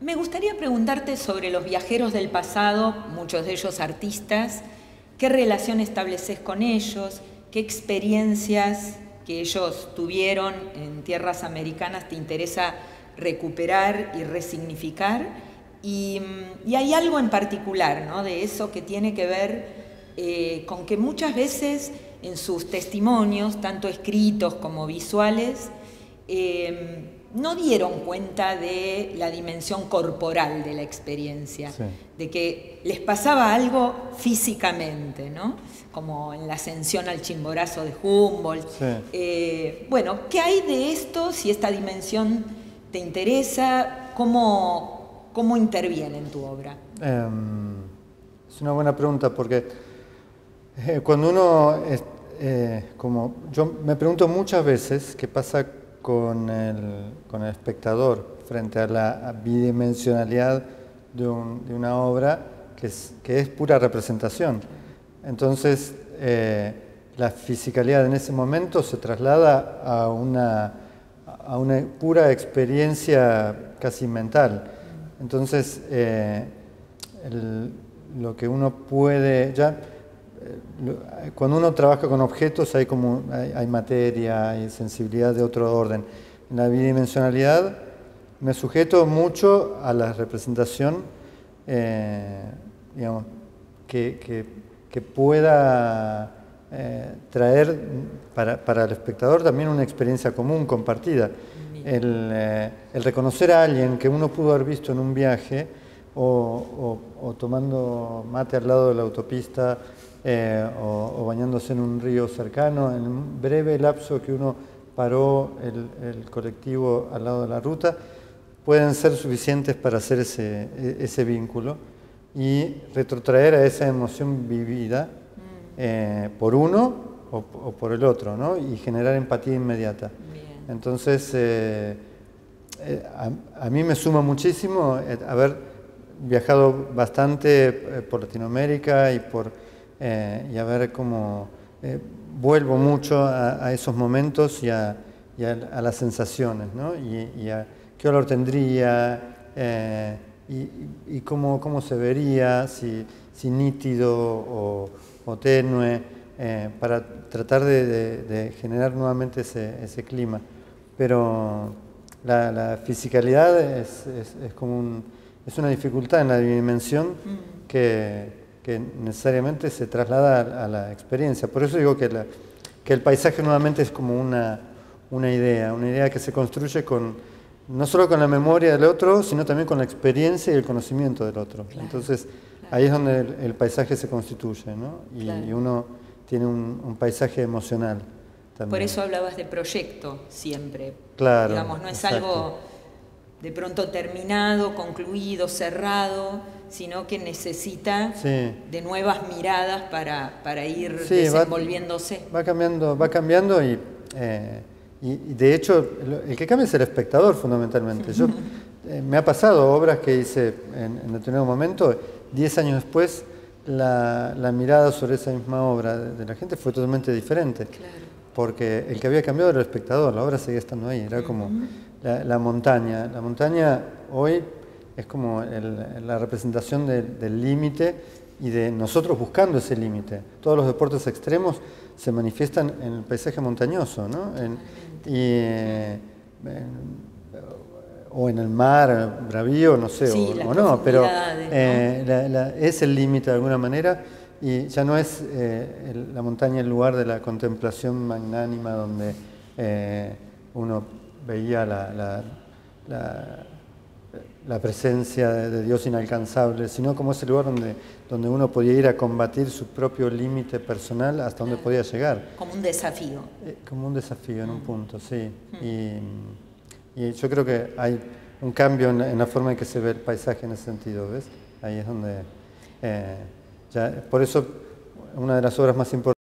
Me gustaría preguntarte sobre los viajeros del pasado, muchos de ellos artistas. ¿Qué relación estableces con ellos? ¿Qué experiencias que ellos tuvieron en tierras americanas te interesa recuperar y resignificar? Y hay algo en particular, ¿no?, de eso que tiene que ver con que muchas veces en sus testimonios, tanto escritos como visuales, no dieron cuenta de la dimensión corporal de la experiencia, sí, de que les pasaba algo físicamente, ¿no?, como en la ascensión al Chimborazo de Humboldt. Sí. Bueno, ¿qué hay de esto? Si esta dimensión te interesa, ¿cómo interviene en tu obra? Es una buena pregunta porque cuando uno, como yo me pregunto muchas veces qué pasa con el espectador frente a la bidimensionalidad de una obra que es pura representación. Entonces, la fisicalidad en ese momento se traslada a una pura experiencia casi mental. Entonces, lo que uno puede... Cuando uno trabaja con objetos hay materia, hay sensibilidad de otro orden. En la bidimensionalidad me sujeto mucho a la representación, digamos, que pueda traer para el espectador también una experiencia común, compartida. El reconocer a alguien que uno pudo haber visto en un viaje o tomando mate al lado de la autopista, o bañándose en un río cercano, en un breve lapso que uno paró el colectivo al lado de la ruta, pueden ser suficientes para hacer ese vínculo y retrotraer a esa emoción vivida por uno o por el otro, ¿no?, y generar empatía inmediata. Bien. Entonces, a mí me suma muchísimo haber viajado bastante por Latinoamérica y a ver cómo vuelvo mucho a esos momentos y a las sensaciones, ¿no?, y a qué olor tendría y cómo se vería, si nítido o tenue, para tratar de generar nuevamente ese clima. Pero la fisicalidad es una dificultad en la dimensión que necesariamente se traslada a la experiencia. Por eso digo que el paisaje nuevamente es como una idea que se construye no solo con la memoria del otro, sino también con la experiencia y el conocimiento del otro. Claro. Entonces, claro, ahí es donde el paisaje se constituye, ¿no? Claro. Y uno tiene un paisaje emocional también. Por eso hablabas de proyecto siempre. Claro. Digamos, no es algo de pronto terminado, concluido, cerrado, sino que necesita, sí, de nuevas miradas para ir, sí, desenvolviéndose. Va cambiando y de hecho el que cambia es el espectador fundamentalmente. Yo, me ha pasado obras que hice en determinado momento, 10 años después la mirada sobre esa misma obra de la gente fue totalmente diferente. Claro. Porque el que había cambiado era el espectador, la obra seguía estando ahí, era como la montaña. La montaña hoy es como la representación del límite y de nosotros buscando ese límite. Todos los deportes extremos se manifiestan en el paisaje montañoso, ¿no? O en el mar, bravío, no sé, sí, o no, pero es el límite de alguna manera. Y ya no es la montaña el lugar de la contemplación magnánima donde uno veía la presencia de Dios inalcanzable, sino como ese lugar donde uno podía ir a combatir su propio límite personal hasta donde podía llegar. Como un desafío. Como un desafío en un punto, sí. Y yo creo que hay un cambio en la forma en que se ve el paisaje en ese sentido, ¿ves? Ahí es donde... por eso una de las obras más importantes